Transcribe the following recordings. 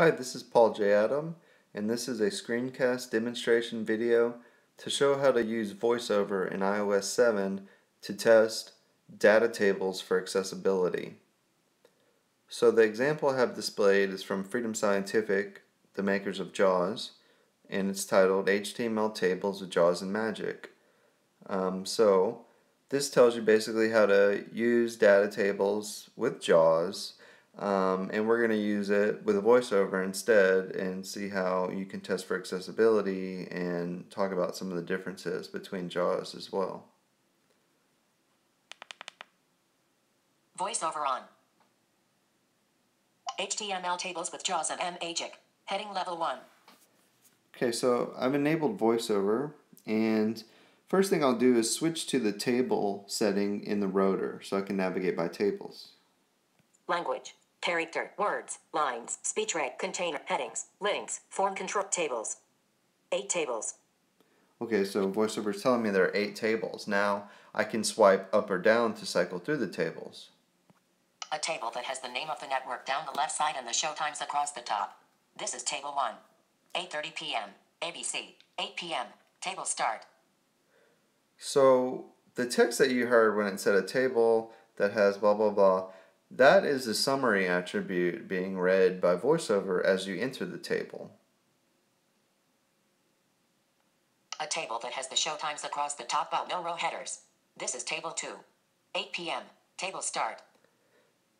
Hi, this is Paul J. Adam, and this is a screencast demonstration video to show how to use VoiceOver in iOS 7 to test data tables for accessibility. So the example I have displayed is from Freedom Scientific, the makers of JAWS, and it's titled HTML Tables with JAWS and Magic. So this tells you basically how to use data tables with JAWS. And we're going to use it with a voiceover instead and see how you can test for accessibility and talk about some of the differences between JAWS as well. VoiceOver on. HTML tables with JAWS and Magic. Heading level 1. Okay, so I've enabled VoiceOver, and first thing I'll do is switch to the table setting in the rotor so I can navigate by tables. Language. Character, words, lines, speech rate, container, headings, links, form control, tables. 8 tables. Okay, so VoiceOver is telling me there are 8 tables. Now I can swipe up or down to cycle through the tables. A table that has the name of the network down the left side and the show times across the top. This is table 1. 8:30 p.m. ABC. 8 p.m. Table start. So the text that you heard when it said a table that has blah blah blah, that is the summary attribute being read by VoiceOver as you enter the table. A table that has the show times across the top but no row headers. This is table 2. 8 p.m. Table start.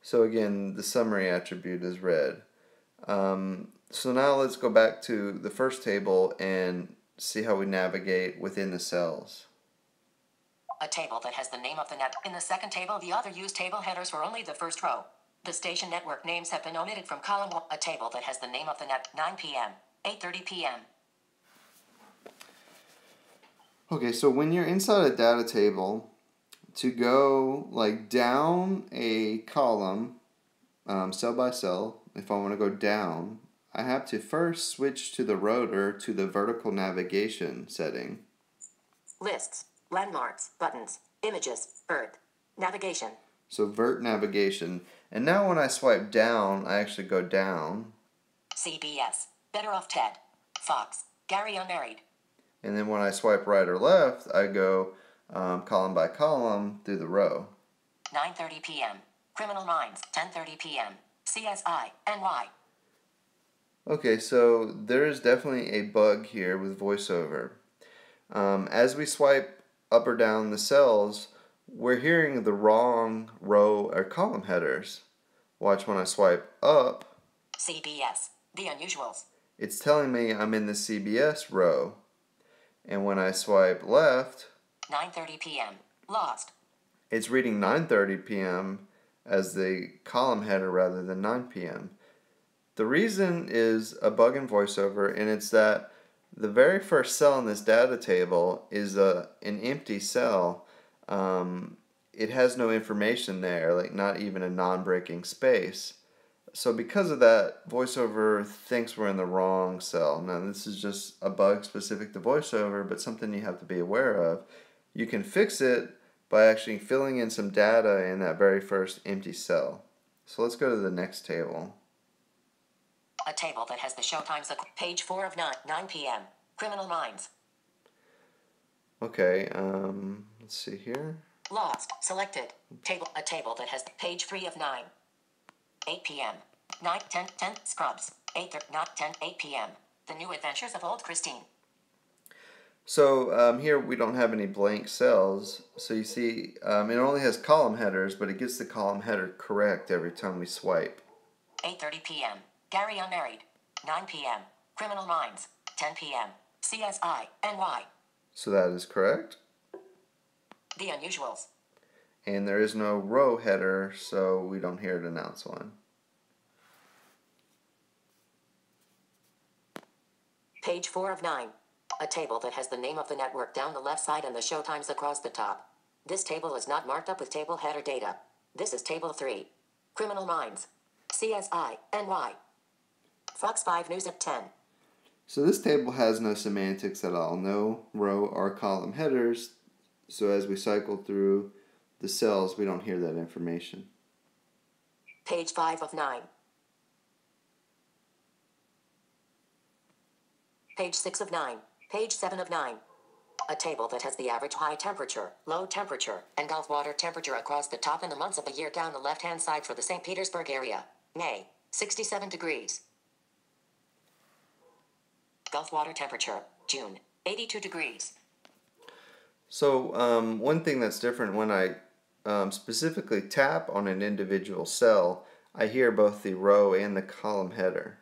So again, the summary attribute is read. So now let's go back to the first table and see how we navigate within the cells. A table that has the name of the net. In the second table, the author used table headers for only the first row. The station network names have been omitted from column 1. A table that has the name of the net. 9 p.m. 8:30 p.m. Okay, so when you're inside a data table, to go like down a column, cell by cell, if I want to go down, I have to first switch to the rotor to the vertical navigation setting. Lists. Landmarks, buttons, images, vert, navigation. So vert navigation. And now when I swipe down, I actually go down. CBS, Better Off Ted, Fox, Gary Unmarried. And then when I swipe right or left, I go column by column through the row. 9:30 p.m., Criminal Minds, 10:30 p.m., CSI NY. Okay, so there is definitely a bug here with VoiceOver. As we swipe up or down the cells, we're hearing the wrong row or column headers. Watch when I swipe up. CBS, The Unusuals. It's telling me I'm in the CBS row. And when I swipe left, 9:30 p.m. Lost. It's reading 9:30 p.m. as the column header rather than 9 p.m. The reason is a bug in VoiceOver, and it's that the very first cell in this data table is an empty cell. It has no information there, like not even a non-breaking space. So because of that, VoiceOver thinks we're in the wrong cell. Now this is just a bug specific to VoiceOver, but something you have to be aware of. You can fix it by actually filling in some data in that very first empty cell. So let's go to the next table. A table that has the show times at page 4 of 9 p.m. Criminal Minds. Okay, let's see here. Lost, selected. Table, a table that has page 3 of 9. 8 p.m. 9:10 Scrubs. 8 p.m. The New Adventures of Old Christine. So here we don't have any blank cells. So you see it only has column headers, but it gets the column header correct every time we swipe. 8:30 p.m. Gary Unmarried, 9 p.m., Criminal Minds, 10 p.m., CSI NY. So that is correct. The Unusuals. And there is no row header, so we don't hear it announce one. Page 4 of 9. A table that has the name of the network down the left side and the show times across the top. This table is not marked up with table header data. This is table 3. Criminal Minds, CSI NY. Fox 5 News at 10. So this table has no semantics at all, no row or column headers, so as we cycle through the cells, we don't hear that information. Page 5 of 9. Page 6 of 9. Page 7 of 9. A table that has the average high temperature, low temperature, and Gulf water temperature across the top in the months of the year down the left-hand side for the St. Petersburg area. May, 67 degrees. Gulf water temperature, June, 82 degrees. So one thing that's different when I specifically tap on an individual cell, I hear both the row and the column header.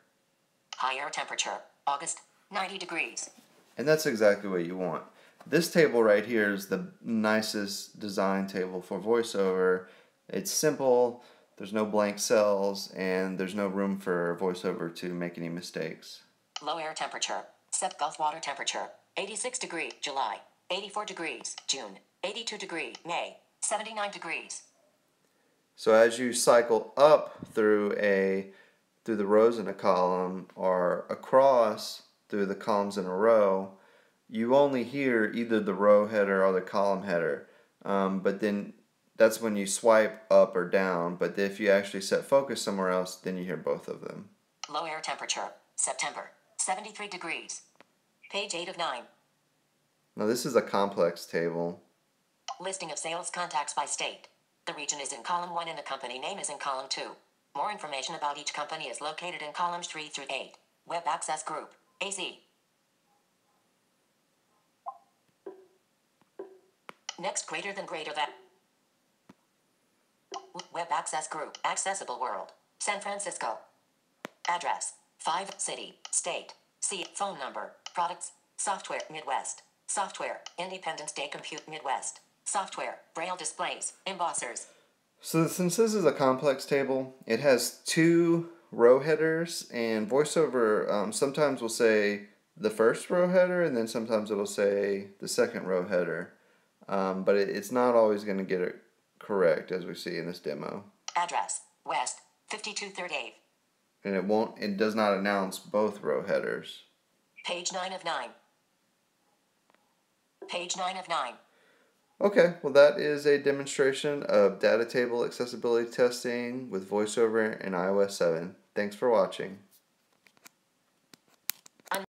Higher temperature, August, 90 degrees. And that's exactly what you want. This table right here is the nicest design table for VoiceOver. It's simple, there's no blank cells, and there's no room for VoiceOver to make any mistakes. Low air temperature, set Gulf water temperature, 86 degrees, July, 84 degrees, June, 82 degrees, May, 79 degrees. So as you cycle up through the rows in a column or across through the columns in a row, you only hear either the row header or the column header, but then that's when you swipe up or down. But if you actually set focus somewhere else, then you hear both of them. Low air temperature, September, 73 degrees. Page 8 of 9. Now this is a complex table. Listing of sales contacts by state. The region is in column 1 and the company name is in column 2. More information about each company is located in columns 3 through 8. Web Access Group, AC. Next greater than greater than. Web Access Group, Accessible World, San Francisco. Address, 5, city, state, C, phone number, products, software, Midwest, software, Independence Day compute, Midwest, software, braille displays, embossers. So since this is a complex table, it has two row headers, and VoiceOver sometimes will say the first row header, and then sometimes it'll say the second row header. But it's not always going to get it correct, as we see in this demo. Address, West, 52 3rd Ave. And it does not announce both row headers. Page 9 of 9. Page 9 of 9. Okay, well that is a demonstration of data table accessibility testing with VoiceOver and iOS 7. Thanks for watching.